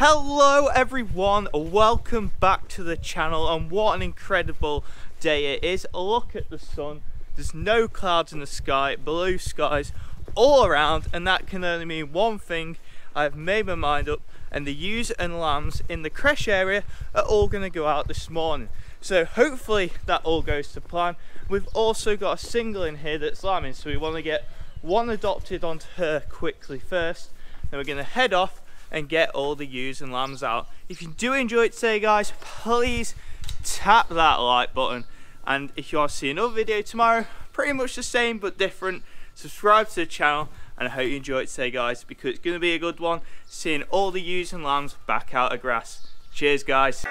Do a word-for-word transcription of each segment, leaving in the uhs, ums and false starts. Hello everyone, welcome back to the channel, and what an incredible day it is. Look at the sun, there's no clouds in the sky, blue skies all around, and that can only mean one thing. I've made my mind up, and the ewes and lambs in the creche area are all going to go out this morning, so hopefully that all goes to plan. We've also got a single in here that's lambing, so we want to get one adopted onto her quickly first, then we're going to head off and get all the ewes and lambs out. If you do enjoy it today, guys, please tap that like button, and if you want to see another video tomorrow, pretty much the same but different, subscribe to the channel, and I hope you enjoy it today, guys, because it's going to be a good one, seeing all the ewes and lambs back out of grass. Cheers, guys.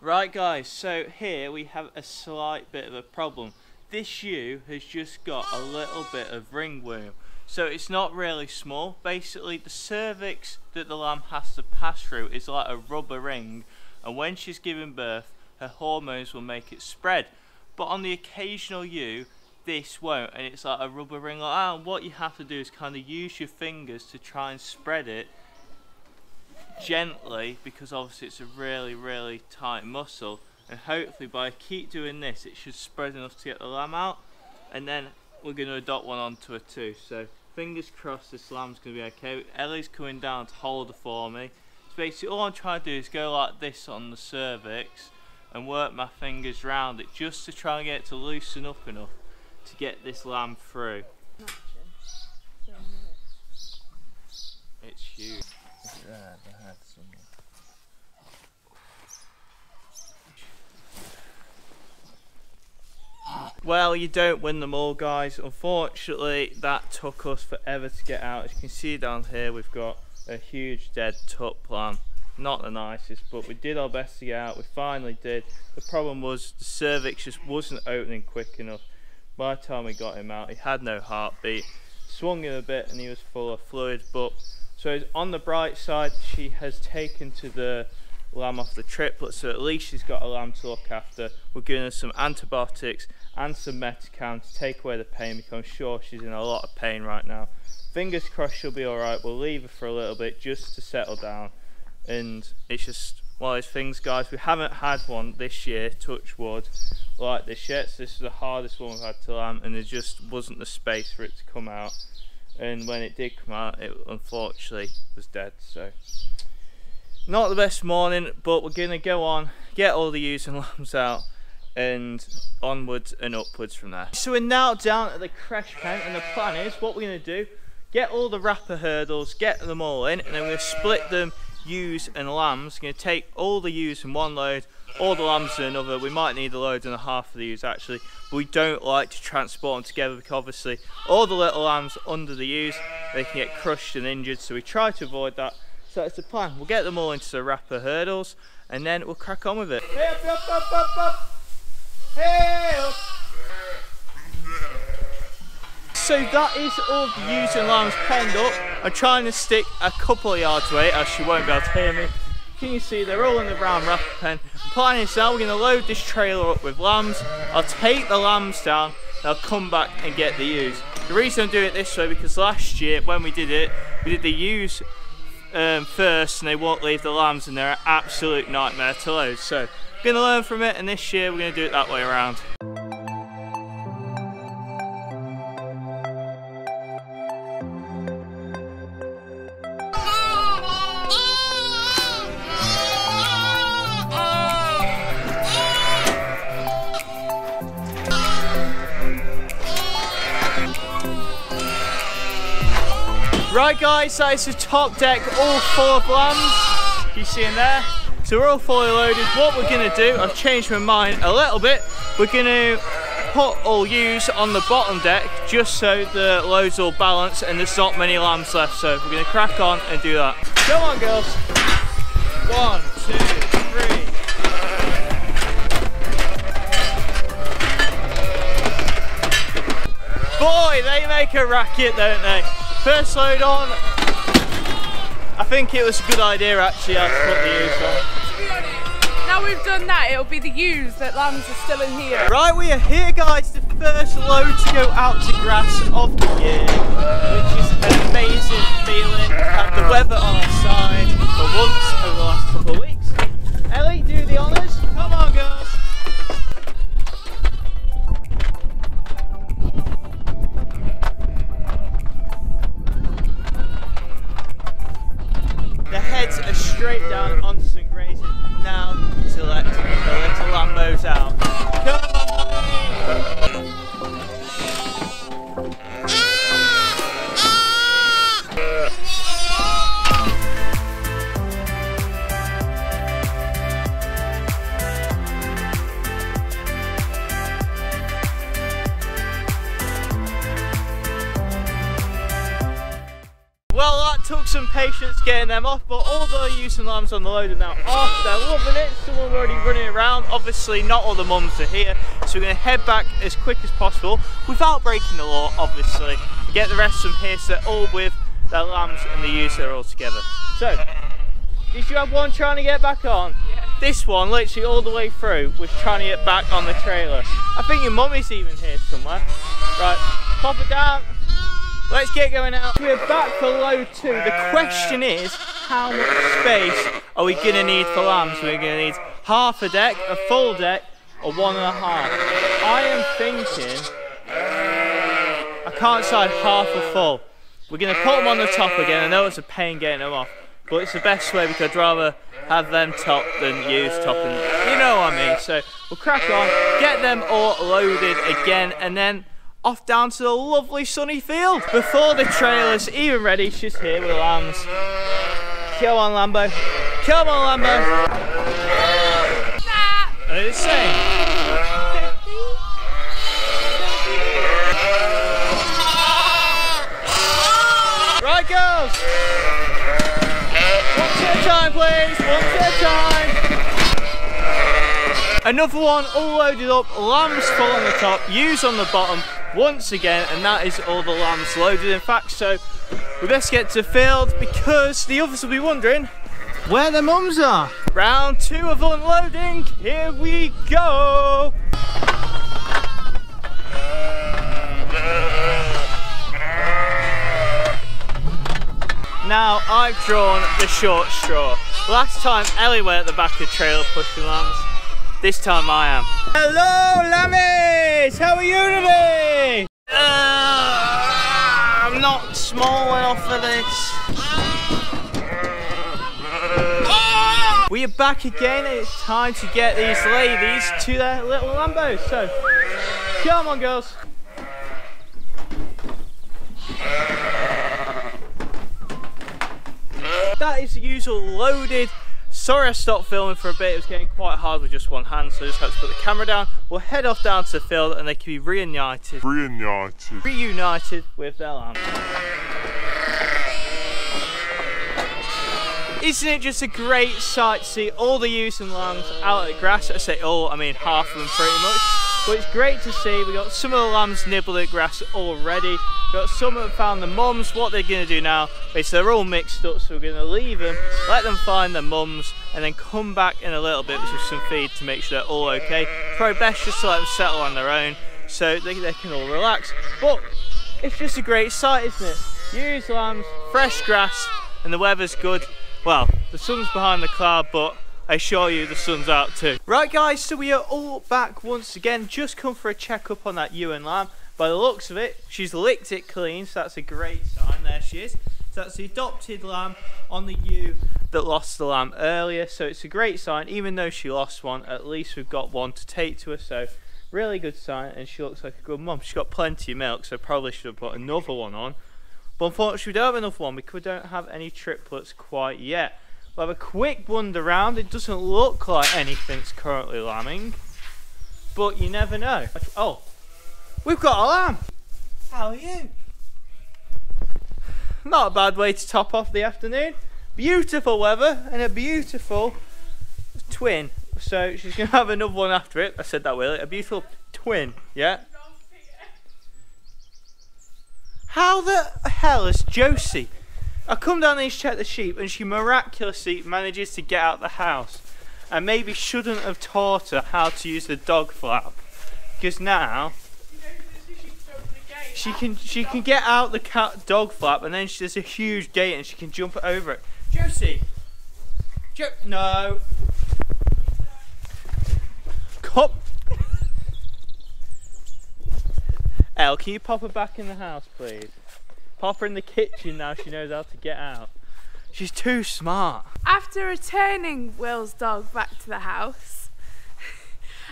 Right, guys, so here we have a slight bit of a problem. This ewe has just got a little bit of ringworm, so it's not really small. Basically, the cervix that the lamb has to pass through is like a rubber ring, and when she's giving birth, her hormones will make it spread. But on the occasional ewe, this won't, and it's like a rubber ring like that. And what you have to do is kind of use your fingers to try and spread it gently, because obviously it's a really really tight muscle, and hopefully by keep doing this it should spread enough to get the lamb out, and then we're going to adopt one onto her too. So fingers crossed this lamb's going to be okay. Ellie's coming down to hold her for me. So basically all I'm trying to do is go like this on the cervix and work my fingers round it just to try and get it to loosen up enough to get this lamb through. It's huge. Right, I had some. Well, you don't win them all, guys. Unfortunately, that took us forever to get out. As you can see down here, we've got a huge dead tup lamb. Not the nicest, but we did our best to get out. We finally did. The problem was the cervix just wasn't opening quick enough. By the time we got him out, he had no heartbeat. Swung him a bit and he was full of fluid, but so on the bright side, she has taken to the lamb off the triplet, so at least she's got a lamb to look after. We're giving her some antibiotics and some Metacam to take away the pain, because I'm sure she's in a lot of pain right now. Fingers crossed she'll be alright. We'll leave her for a little bit just to settle down. And it's just one of those things, guys. We haven't had one this year, touch wood, like this yet. So this is the hardest one we've had to lamb, and there just wasn't the space for it to come out. And when it did come out, it unfortunately was dead. So not the best morning, but we're gonna go on, get all the ewes and lambs out, and onwards and upwards from there. So we're now down at the creche pen, and the plan is what we're gonna do, get all the wrapper hurdles, get them all in, and then we're gonna split them, ewes and lambs. We're gonna take all the ewes in one load, all the lambs in another. We might need a load and a half of the ewes actually, but we don't like to transport them together, because obviously all the little lambs under the ewes, they can get crushed and injured, so we try to avoid that. So that's the plan. We'll get them all into the wrapper hurdles, and then we'll crack on with it. Hey up, up, up, up, up. Hey up. So that is all the ewes and lambs penned up. I'm trying to stick a couple of yards away, as she won't be able to hear me. Can you see they're all in the brown wrapper pen? Plan is now we're going to load this trailer up with lambs. I'll take the lambs down, they'll come back and get the ewes. The reason I'm doing it this way, because last year when we did it, we did the ewes um, first, and they won't leave the lambs, and they're an absolute nightmare to load. So we're going to learn from it, and this year we're going to do it that way around. Right, guys, that is the top deck, all four of lambs, you see in there. So we're all fully loaded. What we're going to do, I've changed my mind a little bit, we're going to put all ewes on the bottom deck just so the loads all balance and there's not many lambs left, so we're going to crack on and do that. Come on, girls. One, two, three. boy, they make a racket, don't they? First load on. I think it was a good idea actually I put the ewes on. To be honest, now we've done that, it'll be the ewes that lambs are still in here. Right, we are here guys, the first load to go out to grass of the year, which is an amazing feeling. Had the weather on our side for once over the last couple of weeks. Ellie, do the honours. Come on girls. Straight down onto some grazing now to let the little lambos out. Come Took some patience getting them off, but all the ewes and lambs on the load are now off. They're loving it. Some are already running around. Obviously not all the mums are here, so we're going to head back as quick as possible without breaking the law, obviously, get the rest from here so they're all with their lambs and the ewes are all together. So did you have one trying to get back on? Yeah. This one literally all the way through was trying to get back on the trailer. I think your mummy's even here somewhere. Right, pop it down. Let's get going out. We're back for load two. The question is, how much space are we going to need for lambs? We're going to need half a deck, a full deck, or one and a half. I am thinking, I can't decide half or full. We're going to put them on the top again. I know it's a pain getting them off, but it's the best way because I'd rather have them top than use top. And you know what I mean. So we'll crack on, get them all loaded again, and then off down to the lovely sunny field. Before the trailer's even ready, she's here with the lambs. Come on, Lambo. Come on, Lambo. Nah. It's the same. Right, girls. One at a time, please. One at a time. Another one all loaded up, lambs full on the top, ewes on the bottom once again, and that is all the lambs loaded. In fact, so we best get to the field because the others will be wondering where their mums are. Round two of unloading, here we go. Now I've drawn the short straw. Last time Ellie went at the back of the trailer pushing lambs. This time I am. Hello, lammies! How are you today? Uh, I'm not small enough for this. We are back again, and it's time to get these ladies to their little lambos. So, come on, girls. That is the usual loaded. Sorry I stopped filming for a bit, it was getting quite hard with just one hand, so I just had to put the camera down. We'll head off down to the field and they can be reunited. Reunited. Reunited with their lambs. Isn't it just a great sight to see all the ewes and lambs out at the grass? I say all, I mean half of them pretty much. But it's great to see, we got some of the lambs nibbling at grass already. We've got some that found the mums. What they're going to do now is they're all mixed up, so we're going to leave them, let them find their mums, and then come back in a little bit with some feed to make sure they're all okay. Probably best just to let them settle on their own so they, they can all relax. But it's just a great sight, isn't it? Ewes, lambs, fresh grass, and the weather's good. Well, the sun's behind the cloud, but I assure you the sun's out too. Right guys, so we are all back once again. Just come for a checkup on that ewe and lamb. By the looks of it, she's licked it clean, so that's a great sign. There she is. So that's the adopted lamb on the ewe that lost the lamb earlier. So it's a great sign. Even though she lost one, at least we've got one to take to her. So really good sign, and she looks like a good mum. She's got plenty of milk, so probably should have put another one on. But unfortunately we don't have enough one because we don't have any triplets quite yet. We'll have a quick wander round. It doesn't look like anything's currently lambing, but you never know. Oh, we've got a lamb. How are you? Not a bad way to top off the afternoon. Beautiful weather and a beautiful twin. So she's going to have another one after it. I said that, Will. A beautiful twin, yeah? How the hell is Josie? I come down here to check the sheep and she miraculously manages to get out the house. I maybe shouldn't have taught her how to use the dog flap, because now she can she can get out the cat dog flap and then she, there's a huge gate and she can jump over it. Josie, jo no, come. Elle, can you pop her back in the house, please? Pop her in the kitchen now. She knows how to get out. She's too smart. After returning Will's dog back to the house,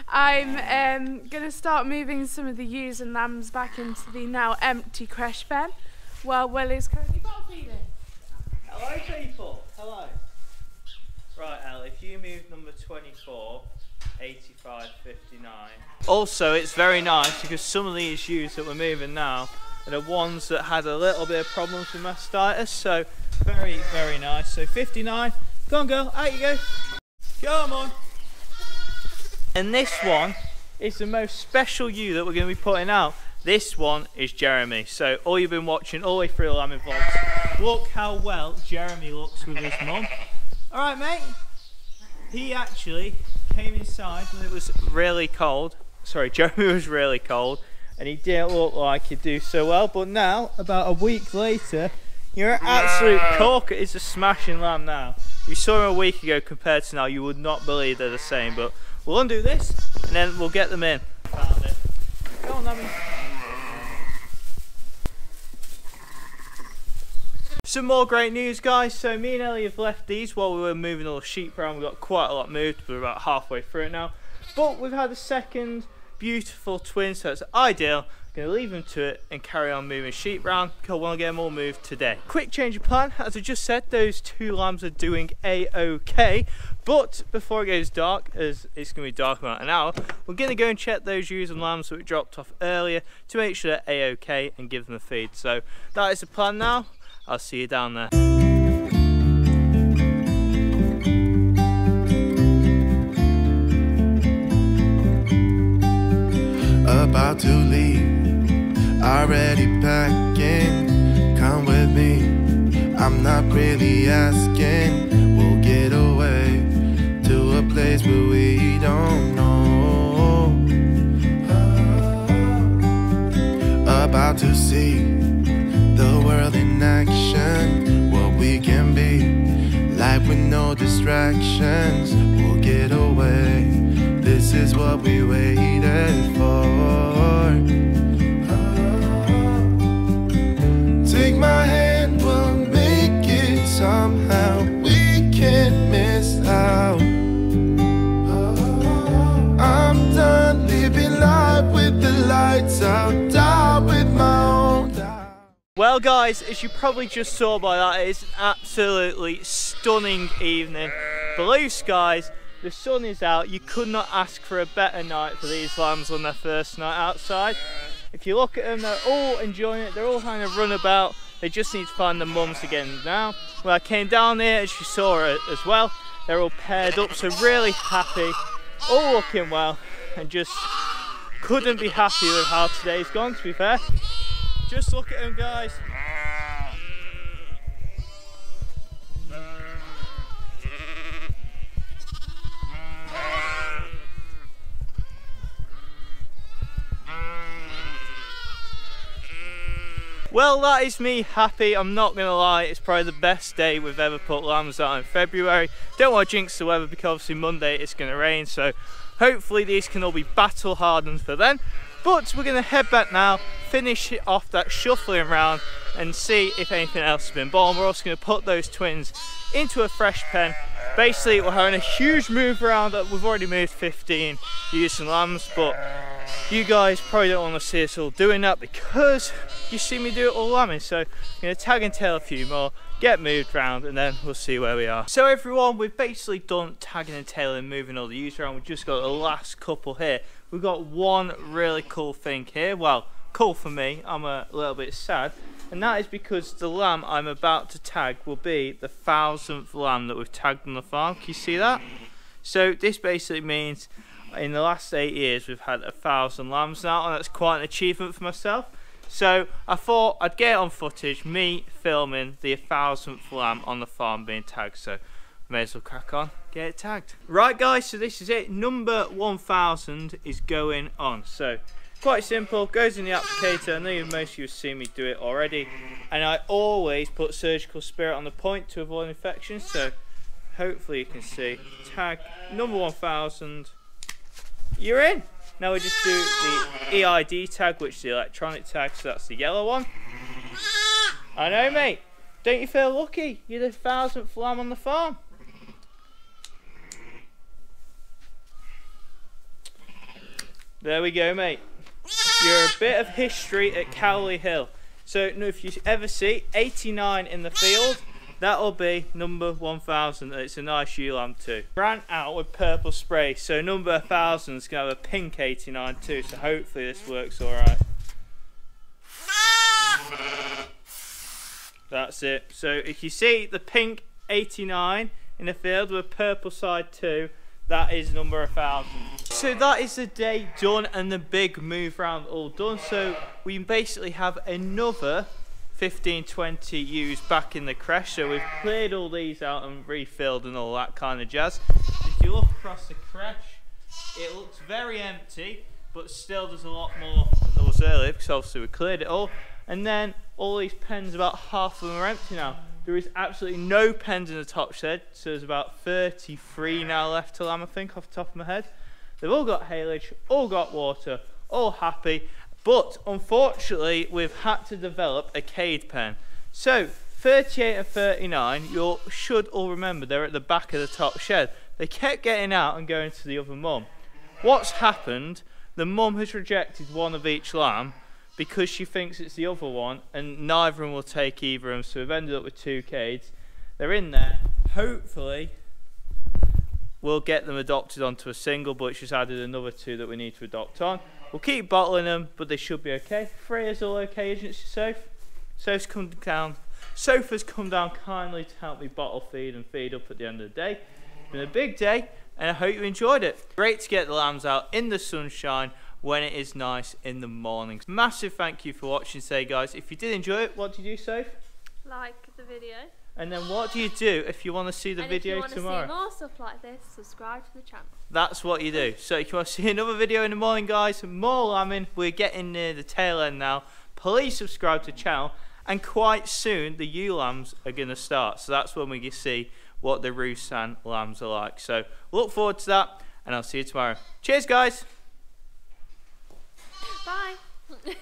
I'm um, going to start moving some of the ewes and lambs back into the now empty creche pen while Will is currently bottle feeding. Hello people, hello. Right Elle, if you move number twenty-four, eighty-five, fifty-nine. Also it's very nice because some of these ewes that we're moving now are the ones that had a little bit of problems with mastitis, so very, very nice. So fifty-nine, go on girl, out you go. Come on. And this one is the most special ewe that we're going to be putting out. This one is Jeremy. So all you've been watching all the way through the lambing vlogs, look how well Jeremy looks with his mum. All right mate, he actually came inside when it was really cold. Sorry, Jeremy was really cold and he didn't look like he'd do so well, but now, about a week later, you're an absolute corker. It's a smashing lamb now. You saw him a week ago compared to now, you would not believe they're the same, but we'll undo this and then we'll get them in. Found it. Go on, Abby. Some more great news, guys. So me and Ellie have left these while we were moving all the sheep around. We got quite a lot moved, we're about halfway through it now. But we've had a second beautiful twin, so it's ideal. Going to leave them to it and carry on moving sheep round because I want to get them all moved today. Quick change of plan, as I just said, those two lambs are doing a-okay, but before it goes dark, as it's going to be dark in about an hour, we're going to go and check those ewes and lambs that we dropped off earlier to make sure they're a-okay and give them a feed. So that is the plan now. I'll see you down there. About to leave, already packing. Come with me, I'm not really asking. We'll get away to a place where we don't know. Oh. About to see the world in action. What we can be, life with no distractions. We'll get away. This is what we waited for. Take my hand, we'll make it somehow. We can't miss out. I'm done living life with the lights out. Die with my own die. Well guys, as you probably just saw by that, it's an absolutely stunning evening. Blue skies. The sun is out. You could not ask for a better night for these lambs on their first night outside. If you look at them, they're all enjoying it. They're all having a run about. They just need to find their mums again now. When I came down here, as you saw it as well, they're all paired up, so really happy, all looking well, and just couldn't be happy with how today's gone, to be fair. Just look at them, guys. Well, that is me happy, I'm not going to lie, it's probably the best day we've ever put lambs out in February. Don't want to jinx the weather because obviously Monday it's going to rain, so hopefully these can all be battle hardened for then. But we're going to head back now, finish off that shuffling round and see if anything else has been born. We're also going to put those twins into a fresh pen. Basically we're having a huge move around. We've already moved fifteen ewes and lambs, but you guys probably don't want to see us all doing that because you see me do it all lambing. So I'm going to tag and tail a few more, get moved round, and then we'll see where we are. So everyone, we've basically done tagging and tailing, moving all the ewes around. We've just got the last couple here. We've got one really cool thing here. Well, cool for me, I'm a little bit sad, and that is because the lamb I'm about to tag will be the thousandth lamb that we've tagged on the farm. Can you see that? So this basically means in the last eight years we've had a thousand lambs now, and that's quite an achievement for myself. So I thought I'd get on footage, me filming the thousandth lamb on the farm being tagged, so may as well crack on, get it tagged. Right guys, so this is it, number one thousand is going on. So quite simple, goes in the applicator. I know most of you have seen me do it already, and I always put surgical spirit on the point to avoid infection, so hopefully you can see, tag number one thousand, you're in. Now we just do the E I D tag, which is the electronic tag, so that's the yellow one. I know, mate, don't you feel lucky? You're the thousandth lamb on the farm. There we go, mate. You're a bit of history at Cowley Hill. So if you ever see eighty-nine in the field, that'll be number one thousand. It's a nice ewe lamb too. Ran out with purple spray, so number one thousand is going to have a pink eighty-nine too, so hopefully this works alright. That's it. So if you see the pink eighty-nine in the field with purple side too, that is number one thousand. So that is the day done and the big move round all done. So we basically have another fifteen, twenty ewes back in the creche, so we've cleared all these out and refilled and all that kind of jazz. If you look across the creche, it looks very empty, but still there's a lot more than there was earlier, because obviously we cleared it all. And then all these pens, about half of them are empty now. There is absolutely no pens in the top shed, so there's about thirty-three now left to lamb, I think, off the top of my head. They've all got haylage, all got water, all happy. But unfortunately, we've had to develop a cage pen. So thirty-eight and thirty-nine, you should all remember, they're at the back of the top shed. They kept getting out and going to the other mum. What's happened, the mum has rejected one of each lamb because she thinks it's the other one, and neither of them will take either of them, so we've ended up with two cages. They're in there. Hopefully, we'll get them adopted onto a single, but it's just added another two that we need to adopt on. We'll keep bottling them, but they should be okay. Three is all okay, isn't she, Soph? Soph's come down. Soph has come down kindly to help me bottle feed and feed up at the end of the day. It's been a big day, and I hope you enjoyed it. Great to get the lambs out in the sunshine when it is nice in the mornings. Massive thank you for watching today, guys. If you did enjoy it, what do you do, Soph? Like the video. And then what do you do if you want to see the and video tomorrow? If you want tomorrow? to see more stuff like this, subscribe to the channel. That's what you do. So if you want to see another video in the morning, guys, more lambing, we're getting near the tail end now. Please subscribe to the channel, and quite soon the ewe lambs are going to start. So that's when we can see what the Roussan lambs are like. So look forward to that, and I'll see you tomorrow. Cheers, guys. Bye.